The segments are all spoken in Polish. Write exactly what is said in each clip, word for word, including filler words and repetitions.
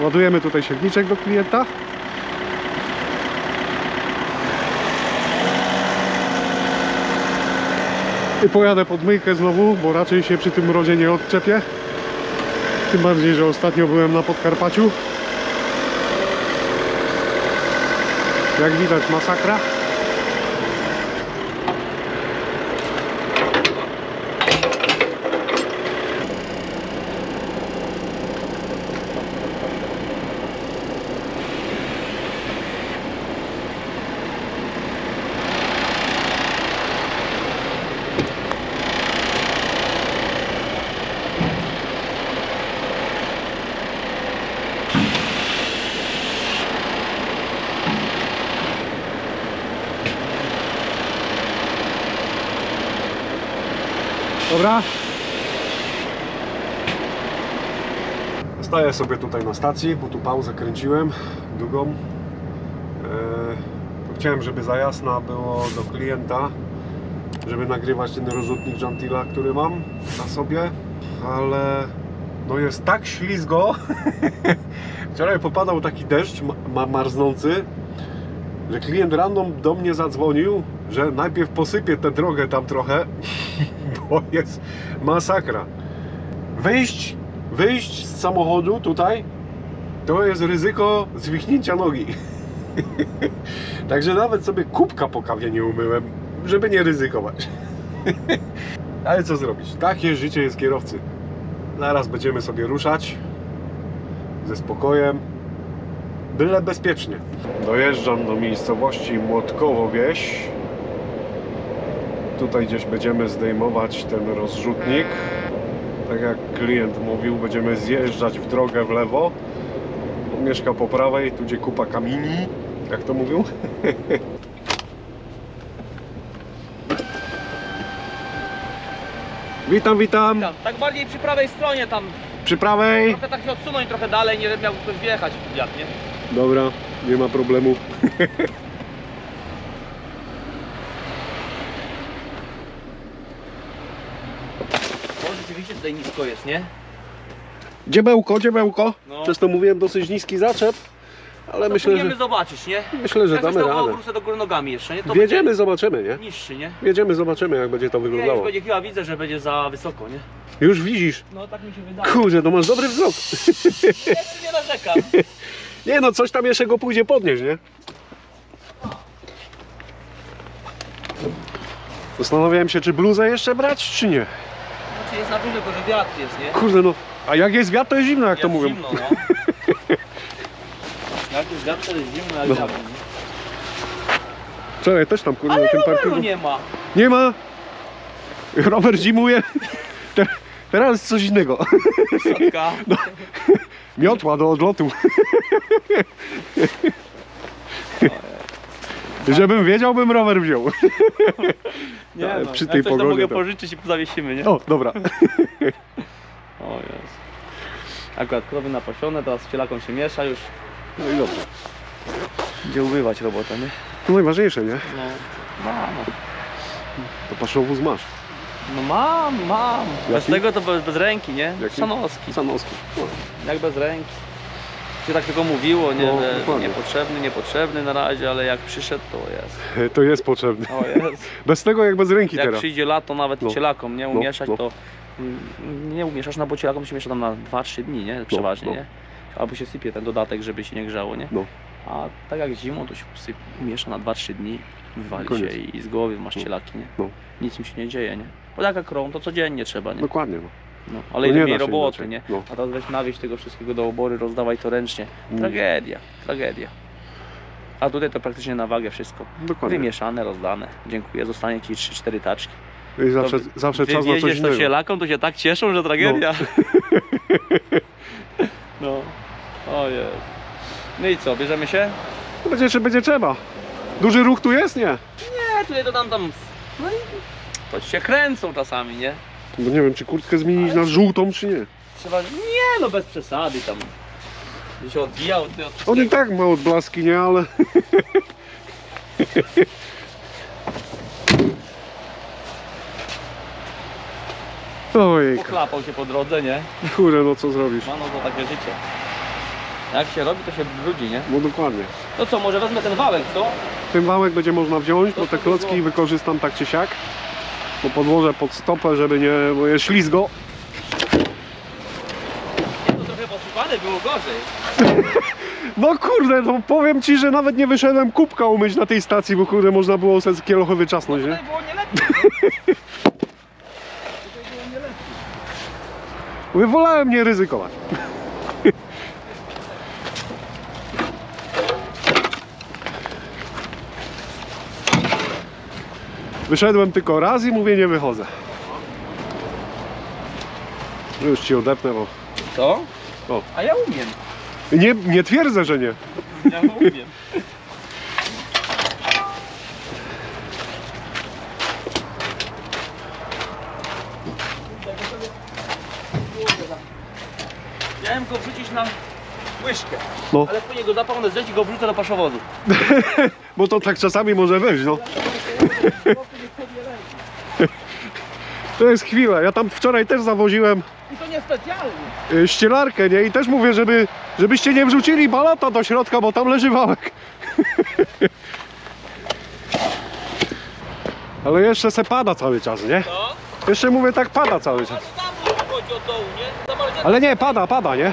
Ładujemy tutaj siewniczek do klienta. I pojadę pod myjkę znowu, bo raczej się przy tym mrozie nie odczepię. Tym bardziej, że ostatnio byłem na Podkarpaciu. Jak widać, masakra. Dobra. Staję sobie tutaj na stacji, bo tu pauzę kręciłem długą. Yy, chciałem, żeby za jasna było do klienta, żeby nagrywać ten rozrzutnik Jeantila, który mam na sobie, ale no jest tak ślizgo. Wczoraj popadał taki deszcz ma marznący, że klient random do mnie zadzwonił, że najpierw posypie tę drogę tam trochę, bo jest masakra. Wyjść, wyjść z samochodu tutaj, to jest ryzyko zwichnięcia nogi. Także nawet sobie kubka po kawie nie umyłem, żeby nie ryzykować. Ale co zrobić? Takie życie jest kierowcy. Zaraz będziemy sobie ruszać ze spokojem, byle bezpiecznie. Dojeżdżam do miejscowości Młotkowo-Wieś. Tutaj gdzieś będziemy zdejmować ten rozrzutnik. Tak jak klient mówił, będziemy zjeżdżać w drogę w lewo. On mieszka po prawej, tu gdzie kupa kamieni, jak to mówił. Witam, witam, witam. Tak bardziej przy prawej stronie tam. Przy prawej? Trochę tak się odsunąć trochę dalej, nie miał ktoś wjechać w wiatr, nie? Dobra, nie ma problemu. Rzeczywiście tutaj nisko jest, nie? Dziebełko, dziebełko. No. Przez to mówiłem dosyć niski zaczep, ale no myślę, że... będziemy zobaczyć, nie? Myślę, że jak damy radę. Wrócę do góry nogami jeszcze, nie? To Wiedziemy, będzie... zobaczymy, nie? Niższy, nie? Wiedziemy, zobaczymy, jak będzie to wyglądało. Ja już będzie, chyba widzę, że będzie za wysoko, nie? Już widzisz? No, tak mi się wydaje. Kurze, to masz dobry wzrok. Ja nie narzekam. Nie no, coś tam jeszcze go pójdzie podnieść, nie? Zastanawiałem się, czy bluzę jeszcze brać, czy nie? Znaczy jest na bluzę, bo że wiatr jest, nie? Kurde no, a jak jest wiatr, to jest zimno, jak jest to mówią. Zimno, no. Jak jest wiatr, to jest zimno, jak no. Wiatr, nie? Czekaj, też tam kurde na tym parkingu. nie ma. Nie ma? Rower zimuje. Te, teraz coś innego. Sadka. No. Miotła do odlotu. Żebym wiedział, bym rower wziął. Nie, no, przy tej pogodzie. Mogę to... pożyczyć i zawiesimy, nie? O, dobra. O jest. Akurat krowy napasione, teraz z cielaką się miesza już. No i dobrze. Gdzie ubywać robota, nie? No najważniejsze, nie? No, mam. To paszowóz masz. No mam, mam. Jaki? Bez tego to bez, bez ręki, nie? Jaki? Sanoski. Sanoski. No. Jak bez ręki. Się tak tylko mówiło, nie? No, że niepotrzebny, niepotrzebny na razie, ale jak przyszedł, to jest. To jest potrzebny. O, jest. Bez tego jak bez ręki jak teraz. Jak przyjdzie lato nawet no. Cielakom, nie? Umieszać no, no. To... Nie umieszasz, no bo cielakom się miesza tam na dwa trzy dni, nie? Przeważnie, no, no. Nie? Albo się sypie ten dodatek, żeby się nie grzało, nie? No. A tak jak zimą, to się umiesza na dwa trzy dni, wywali Koniec. się i z głowy masz cielaki, nie? No. Nic im się nie dzieje, nie? Bo taka krą, to codziennie trzeba, nie? Dokładnie. No. No, ale ile mniej roboty, inaczej, nie? No. A teraz weź nawieź tego wszystkiego do obory, rozdawaj to ręcznie. Tragedia, mm. tragedia. A tutaj to praktycznie na wagę wszystko. Dokładnie. Wymieszane, rozdane. Dziękuję, zostanie ci trzy cztery taczki. I zawsze, to, zawsze czas na coś to cielakom, to się tak cieszą, że tragedia. No, no. O jest. No i co, bierzemy się? No będzie, będzie trzeba. Duży ruch tu jest, nie? Nie, tutaj to tam, tam... No i... To się kręcą czasami, nie? No nie wiem, czy kurtkę zmienić ale... na żółtą, czy nie? Trzeba... Nie, no bez przesady tam. Gdy się odbijał, ty od... On i tak ma odblaski, nie? Ale... Ojejka. Pochlapał się po drodze, nie? Kurde, no co zrobisz? Ma no to takie życie. Jak się robi, to się brudzi, nie? No dokładnie. To co, może wezmę ten wałek, co? Ten wałek będzie można wziąć, to bo te klocki było... wykorzystam tak czy siak. Bo podłożę pod stopę, żeby nie... bo je ślizgo. Nie, to trochę posypane było gorzej. No kurde, to powiem ci, że nawet nie wyszedłem kubka umyć na tej stacji, bo kurde, można było sobie kielochowy wyczasnąć, no, nie? Było nie lepiej. Wolałem nie ryzykować. Wyszedłem tylko raz i mówię, nie wychodzę. Już ci odepnę, bo... Co? O. A ja umiem. Nie, nie twierdzę, że nie. Ja umiem. Chciałem go wrzucić na łyżkę, no. Ale później go zapomnę zjeść i go wrzucę do paszowozu. Bo to tak czasami może wejść, no. To jest chwila, ja tam wczoraj też zawoziłem... I to niespecjalnie. ...ścielarkę, nie? I też mówię, żeby, żebyście nie wrzucili balata do środka, bo tam leży wałek. Ale jeszcze se pada cały czas, nie? No. Jeszcze mówię, tak pada cały czas. Ale nie, pada, pada, nie?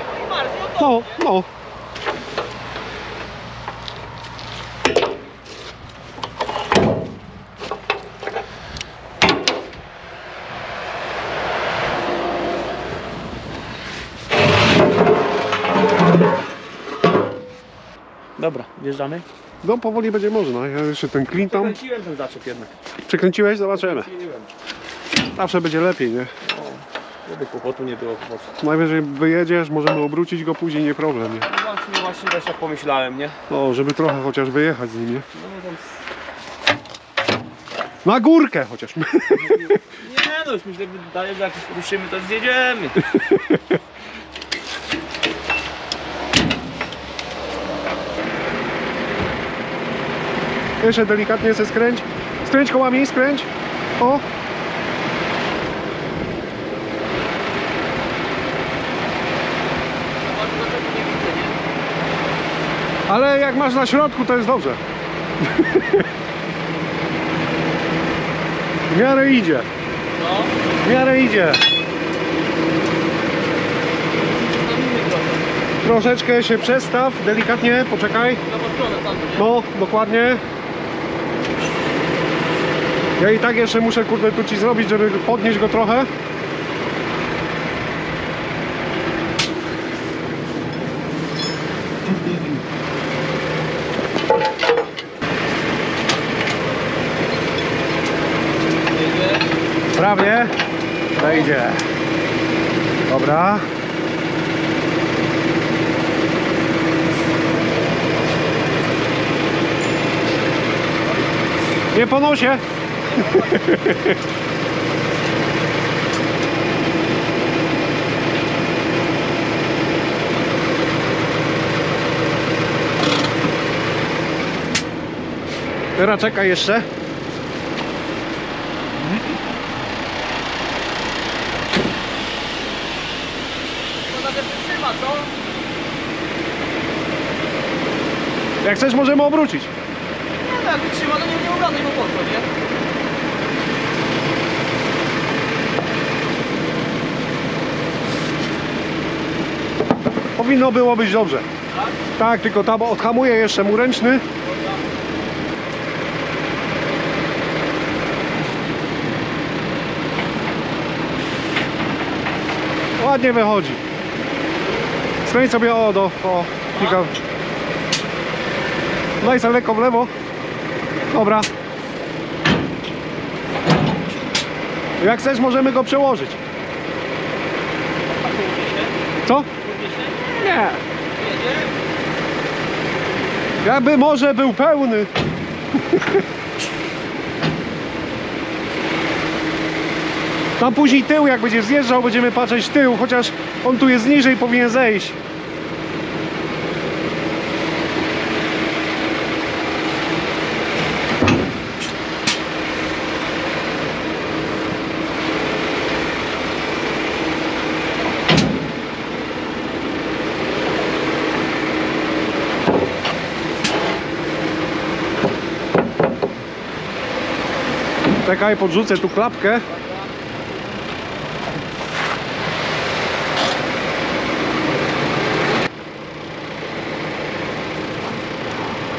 No, no. Dobra, wjeżdżamy? No, powoli będzie można. Ja jeszcze ten klin tam... Przekręciłem ten zaczep jednak. Przekręciłeś? Zobaczymy. Zawsze będzie lepiej, nie? Żeby kłopotu nie było po co. Najwyżej wyjedziesz, możemy obrócić go później, nie problem, nie? No właśnie, właśnie też tak pomyślałem, nie? No, żeby trochę chociaż wyjechać z nim, nie? No, tam... Na górkę chociaż. Nie, no już myślę, że dalej, że jak ruszymy, to zjedziemy. Jeszcze delikatnie se skręć. Skręć kołami, skręć. O! Ale jak masz na środku, to jest dobrze. W miarę idzie. W miarę idzie. Troszeczkę się przestaw, delikatnie, poczekaj. No, dokładnie. Ja i tak jeszcze muszę, kurde, tu ci zrobić, żeby podnieść go trochę. Prawie wejdzie. Dobra. Nie po nosie. Teraz czekaj jeszcze. Jak chcesz, możemy obrócić. Nie, tak wytrzyma, no nie ogarnę, bo po co, nie? Powinno było być dobrze. Tak? Tak, tylko tam odhamuję jeszcze mu ręczny. Ładnie wychodzi. Skręć sobie o do... O, kilka... Daj sobie lekko w lewo. Dobra. Jak chcesz, możemy go przełożyć. Co? Nie. Ja by może był pełny. Tam później tył, jak będzie zjeżdżał, będziemy patrzeć tył, chociaż on tu jest niżej, powinien zejść. Czekaj, podrzucę tu klapkę.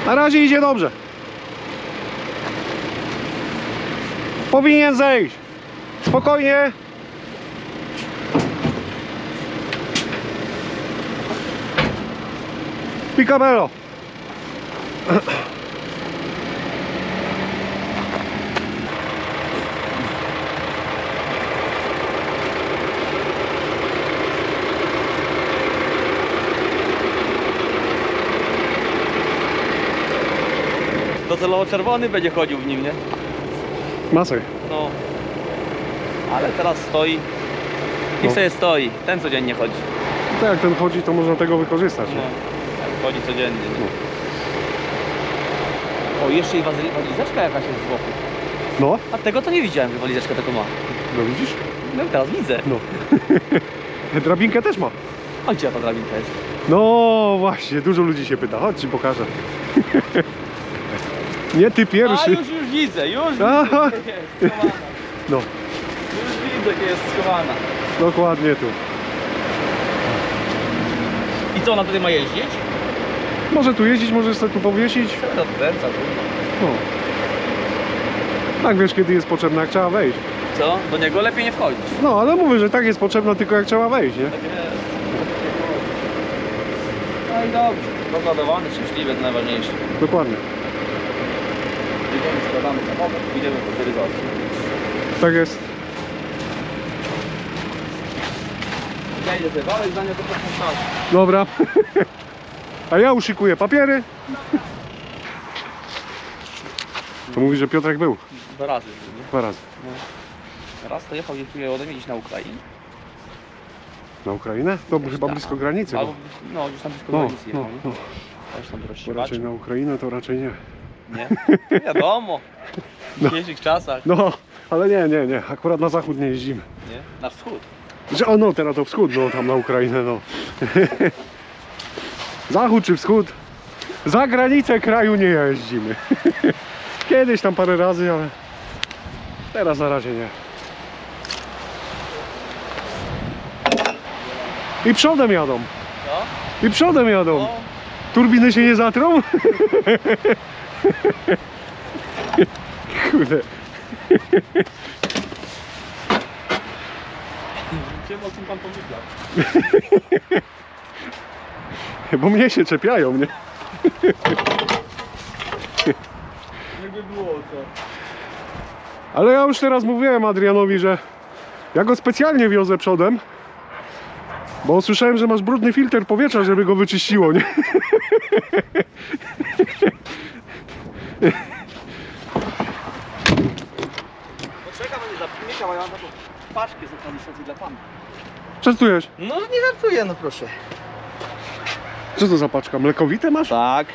Na razie idzie dobrze. Powinien zejść. Spokojnie. Picabello. Docelowo czerwony będzie chodził w nim, nie? Masę. No. Ale teraz stoi. I no. sobie stoi. Ten codziennie chodzi. No tak, jak ten chodzi, to można tego wykorzystać. No. Jak chodzi codziennie. No. O, jeszcze i walizeczka jakaś jest z boku. No. A tego to nie widziałem, że walizeczka taką ma. No widzisz? No teraz widzę. No. Drabinkę też ma. A gdzie ta drabinka jest? No właśnie, dużo ludzi się pyta. Chodź, ci pokażę. Nie ty pierwszy. A już, już widzę, już widzę, jest schowana. No. Już widzę, że jest schowana. Dokładnie tu. I co, ona tutaj ma jeździć? Może tu jeździć, może sobie tu powiesić. To odkręca tu. No. Tak wiesz, kiedy jest potrzebna, jak trzeba wejść. Co? Do niego lepiej nie wchodzić. No, ale mówię, że tak jest potrzebna, tylko jak trzeba wejść, nie? Tak jest. No i dobrze. Rozładowany, szczęśliwy, to najważniejsze. Dokładnie. Idziemy, składamy samochód, idziemy po korytarzu. Tak jest. Ja idę sobie wałek, zdania to początkowo. Dobra. A ja uszykuję papiery. To mówisz, że Piotrek był? Dwa razy. Nie? Dwa razy. No. Raz to jechał dziękuję ode mnie gdzieś na Ukrainę. Na Ukrainę? To gdzieś chyba tam, blisko granicy. Albo, no, gdzieś tam blisko no, granicy jechał. No, no. Tam raczej na Ukrainę to raczej nie. Nie? To wiadomo, w dzisiejszych no. czasach. No, ale nie, nie, nie, akurat na zachód nie jeździmy. Nie? Na wschód. Że, o no, teraz to wschód, no tam na Ukrainę, no. Zachód czy wschód? Za granicę kraju nie jeździmy. Kiedyś tam parę razy, ale teraz na razie nie. I przodem jadą. No? I przodem jadą. No. Turbiny się nie zatrą? Kurde. Wiem, o czym pan pomyślał. Bo mnie się czepiają, nie? Jakby było to. Ale ja już teraz mówiłem Adrianowi, że ja go specjalnie wiozę przodem, bo słyszałem, że masz brudny filtr powietrza, żeby go wyczyściło, nie? Poczekam, nie zapomniał, ale mam taką paczkę z dla pana. Częstujesz? No nie żartuję, no proszę. Co to za paczka? Mlekowite masz? Tak.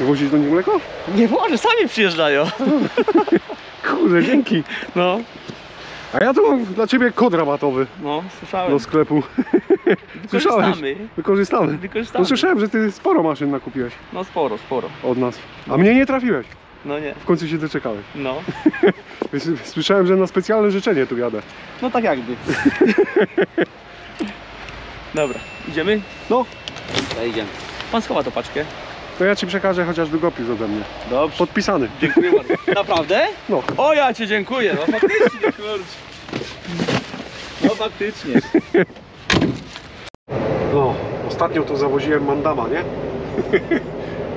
Wozisz do nich mleko? Nie może, sami przyjeżdżają. Kurde, dzięki. No. A ja tu mam dla ciebie kod rabatowy. No, słyszałem. Do sklepu. Wykorzystamy. Wykorzystamy. Wykorzystamy. No, słyszałem, że ty sporo maszyn nakupiłeś. No sporo, sporo. Od nas. A no. mnie nie trafiłeś. No nie. W końcu się doczekałeś. No. Słyszałem, że na specjalne życzenie tu jadę. No tak jakby. Dobra, idziemy? No. Ja idziemy. Pan schowa tą paczkę. To ja ci przekażę chociaż długopis ode mnie. Dobrze. Podpisany. Dziękuję bardzo. Naprawdę? No. O, ja ci dziękuję. No faktycznie, kurczę. No faktycznie. No, ostatnio tu zawoziłem mandama, nie?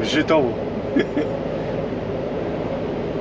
Żytową.